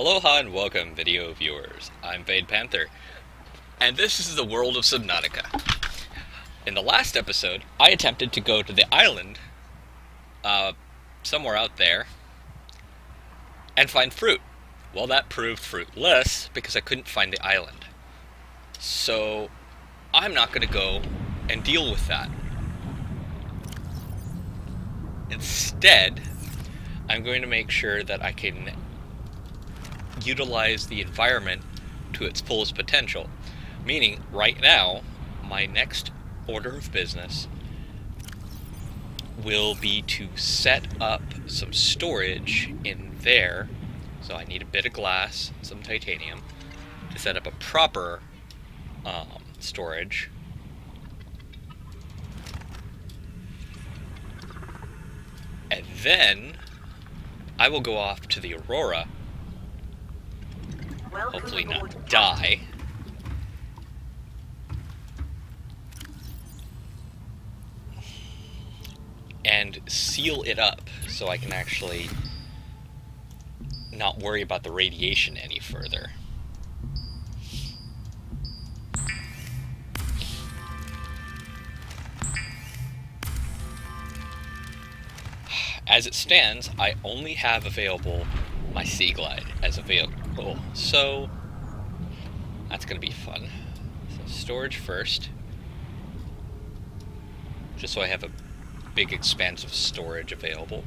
Aloha and welcome, video viewers. I'm Fade Panther, and this is the world of Subnautica. In the last episode, I attempted to go to the island, somewhere out there, and find fruit. Well, that proved fruitless because I couldn't find the island. So, I'm not going to go and deal with that. Instead, I'm going to make sure that I can utilize the environment to its fullest potential. Meaning, right now, my next order of business will be to set up some storage in there. So I need a bit of glass, some titanium, to set up a proper storage. And then I will go off to the Aurora. Hopefully not die. And seal it up so I can actually not worry about the radiation any further. As it stands, I only have available my Seaglide as available. Cool. So, that's going to be fun. So storage first. Just so I have a big expanse of storage available.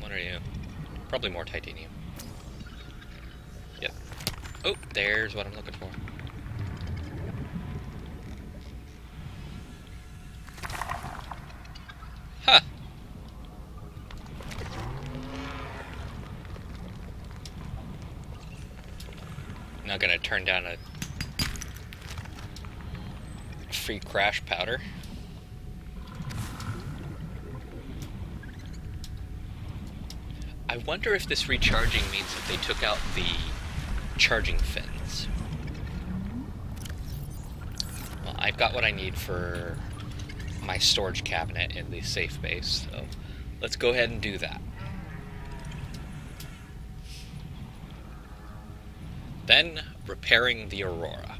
What are you? Probably more titanium. Yep. Oh, there's what I'm looking for. Huh. Not gonna turn down a free crash powder. I wonder if this recharging means that they took out the charging fins. Well, I've got what I need for my storage cabinet in the safe base, so let's go ahead and do that. Then, repairing the Aurora.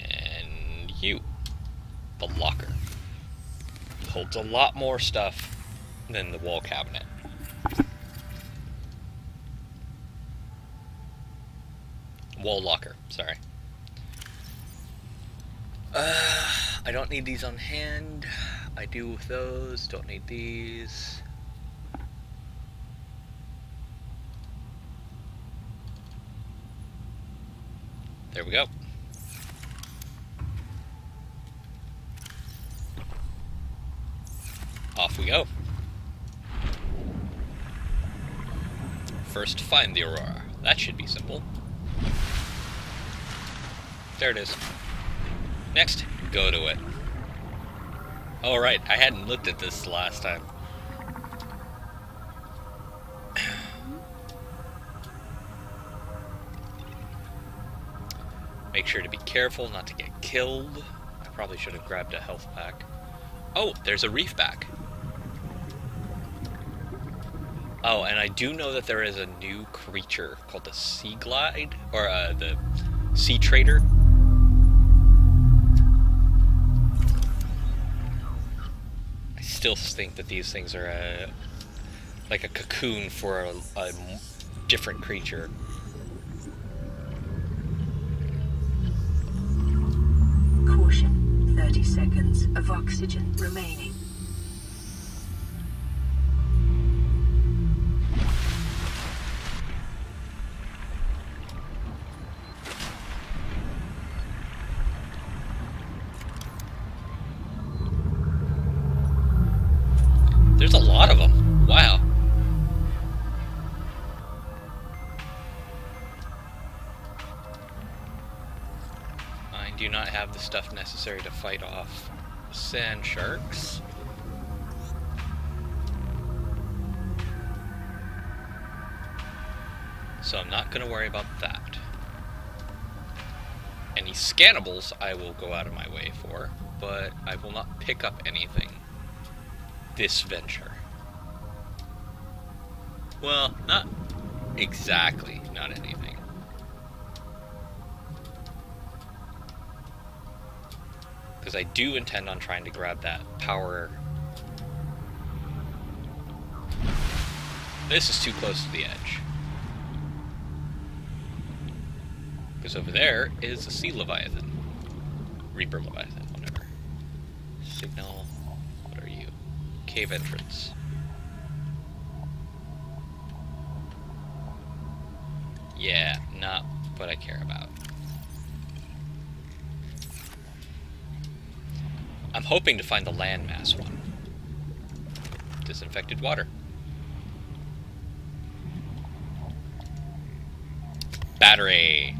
And you. The locker. It holds a lot more stuff than the wall cabinet. Wall locker, sorry. I don't need these on hand. I do with those. Don't need these. There we go. Off we go. First, find the Aurora. That should be simple. There it is. Next, go to it. Oh, right, I hadn't looked at this last time. Make sure to be careful not to get killed. I probably should have grabbed a health pack. Oh, there's a reef pack. Oh, and I do know that there is a new creature called the Seaglide, or the Sea Trader. I still think that these things are like a cocoon for a different creature. Caution, 30 seconds of oxygen remaining. There's a lot of them. Wow. I do not have the stuff necessary to fight off sand sharks. So I'm not going to worry about that. any scannables I will go out of my way for, but I will not pick up anything this venture. Well, not exactly, not anything. Because I do intend on trying to grab that power. This is too close to the edge. Because over there is a sea leviathan. Reaper leviathan, whatever. Signal. What are you? Cave entrance. Yeah, not what I care about. I'm hoping to find the landmass one. Disinfected water. Battery.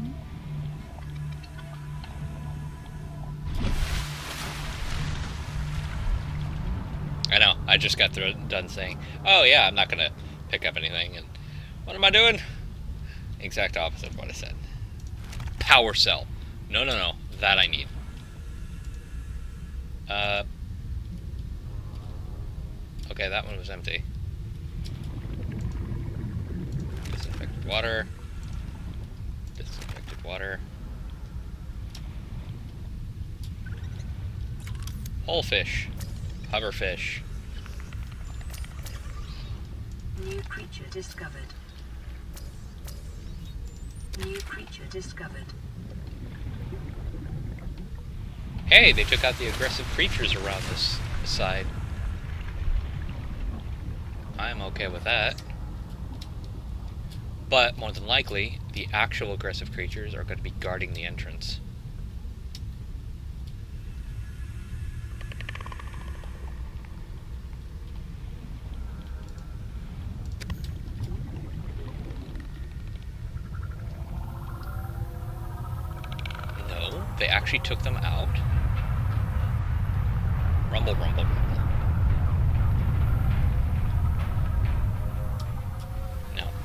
I know, I just got done saying, oh yeah, I'm not gonna pick up anything, and what am I doing? Exact opposite of what I said. Power cell. No, no, no, that I need. Okay, that one was empty. Disinfected water. Disinfected water. Whole fish. Hover fish. New creature discovered. New creature discovered. Hey, they took out the aggressive creatures around this side. I'm okay with that. But, more than likely, the actual aggressive creatures are going to be guarding the entrance. No, they actually took them out. Rumble, rumble, rumble.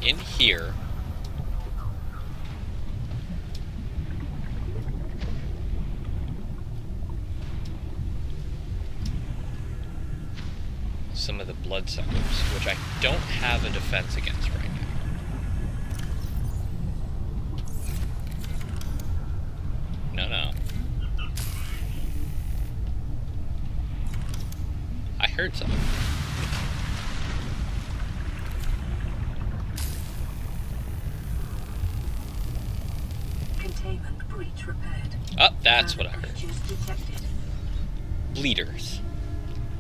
In here, some of the bloodsuckers, which I don't have a defense against right now. No, no. I heard something. That's what I heard. Bleeders.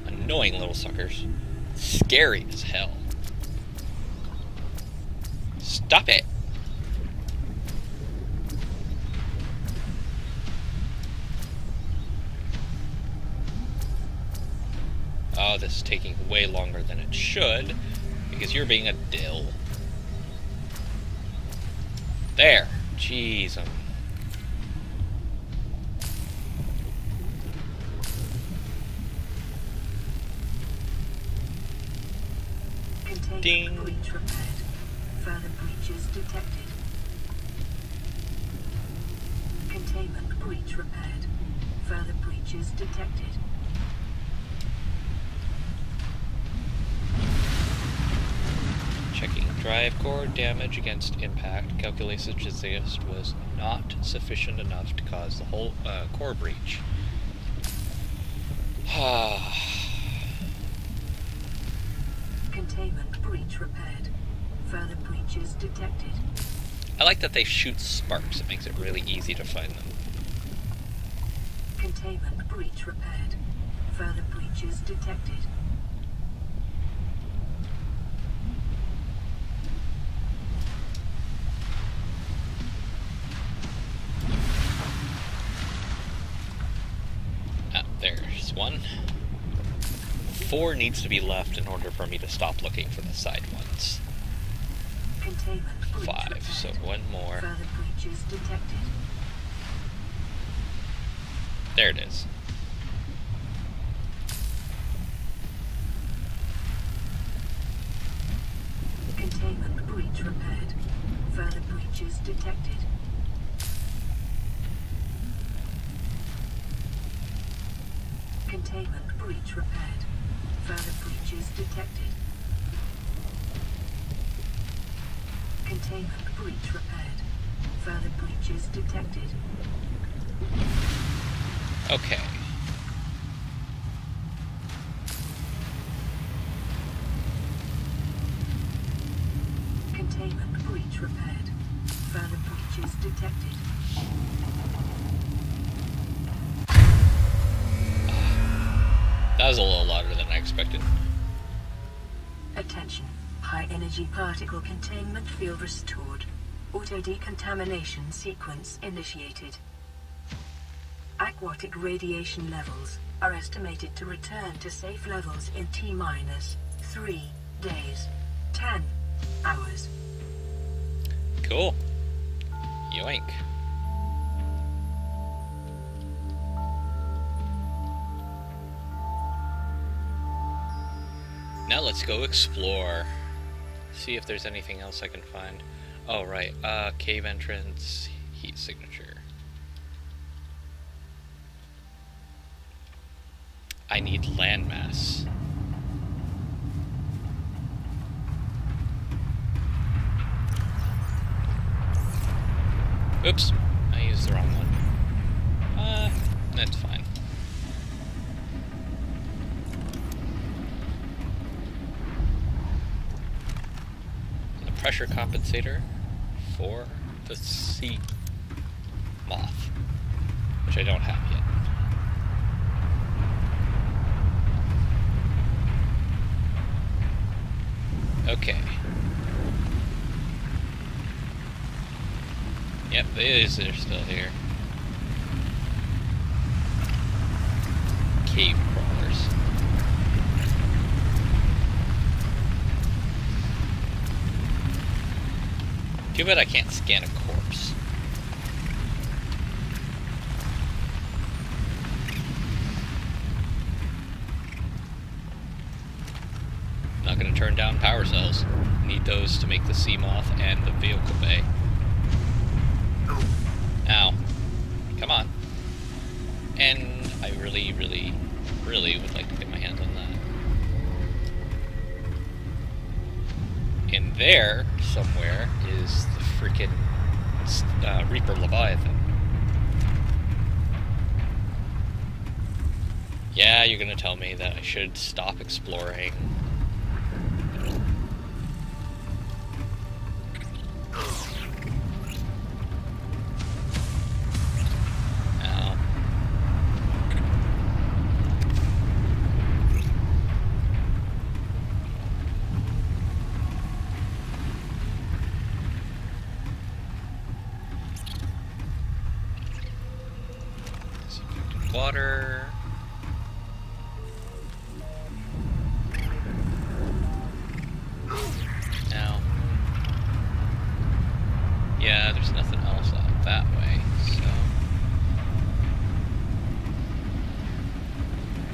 Annoying little suckers. Scary as hell. Stop it! Oh, this is taking way longer than it should, because you're being a dill. There. Jeez, I'm... Ding. Breach repaired. Further breaches detected. Containment breach repaired. Further breaches detected. Checking drive core damage against impact. Calculation suggest was not sufficient enough to cause the whole core breach. Containment breach repaired. Further breaches detected. I like that they shoot sparks. It makes it really easy to find them. Containment breach repaired. Further breaches detected. Ah, there's one. Four needs to be left in order for me to stop looking for the side ones. Five, so one more. There it is. Containment breach repaired. Further breaches detected. Containment breach repaired. Further breaches detected. Containment breach repaired. Further breaches detected. Okay. Containment breach repaired. Further breaches detected. That was a little louder than I expected. Attention. High energy particle containment field restored. Auto decontamination sequence initiated. Aquatic radiation levels are estimated to return to safe levels in T-minus 3 days, 10 hours. Cool. Yoink. Now let's go explore. See if there's anything else I can find. Oh, right. Cave entrance, heat signature. I need landmass. Oops, I used the wrong one. That's fine. The pressure compensator for the sea moth, which I don't have yet. Okay. Yep, they're still here. Cave crawlers. Too bad I can't scan a corpse. Not gonna turn down power cells. Need those to make the sea moth and the vehicle bay. Now, come on. And I really, really, really would like to get my hands on that. In there, somewhere, is the freaking Reaper Leviathan. Yeah, you're gonna tell me that I should stop exploring. Water. Now. Yeah, there's nothing else out that way, so.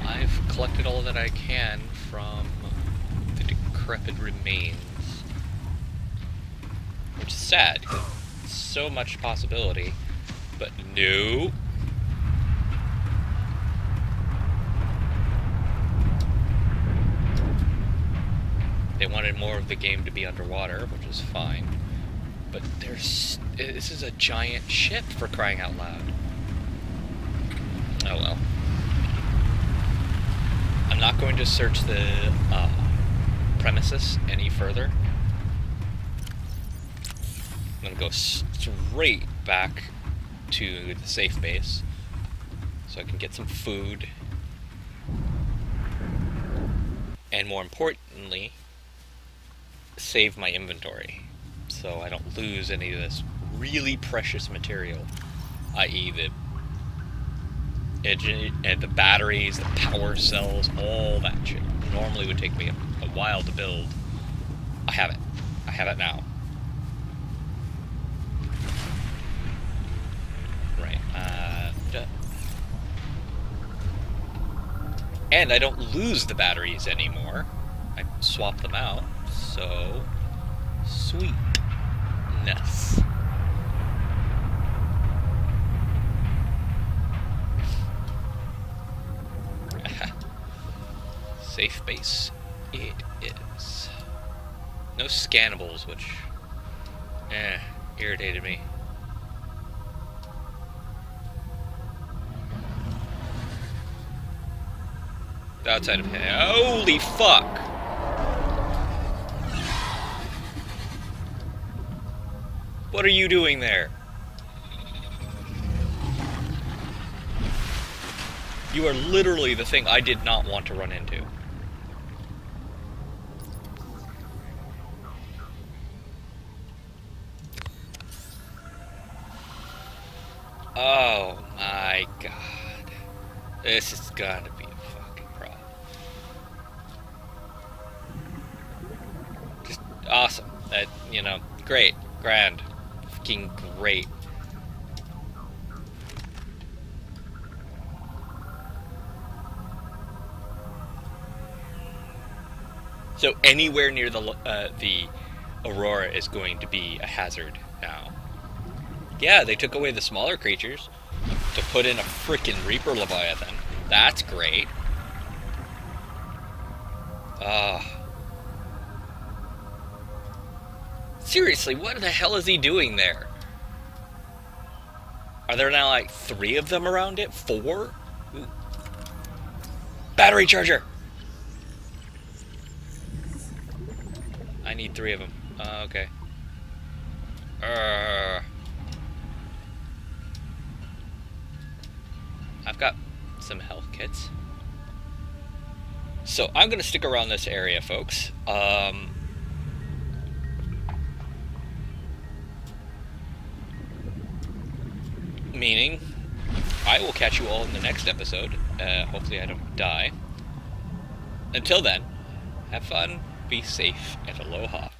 I've collected all that I can from the decrepit remains. Which is sad, 'cause so much possibility, but no. They wanted more of the game to be underwater, which is fine. But there's... this is a giant ship, for crying out loud. Oh well. I'm not going to search the premises any further. I'm going to go straight back to the safe base so I can get some food. And more importantly, save my inventory so I don't lose any of this really precious material, i.e. the engine and the batteries, the power cells, all that shit. Normally would take me a while to build. I have it. I have it now. Right. And I don't lose the batteries anymore. I swap them out. So sweetness. safe base it is. No scannables, which irritated me. Outside of holy fuck! What are you doing there? You are literally the thing I did not want to run into. Oh my god. This is gotta be. Awesome. That, you know, great. Grand. Fucking great. So anywhere near the Aurora is going to be a hazard now. Yeah, they took away the smaller creatures to put in a frickin' Reaper Leviathan. That's great. Seriously, what the hell is he doing there? Are there now like 3 of them around it? 4? Ooh. Battery charger! I need 3 of them. Okay. I've got some health kits. So I'm gonna stick around this area, folks. Meaning, I will catch you all in the next episode. Hopefully I don't die. Until then, have fun, be safe, and aloha.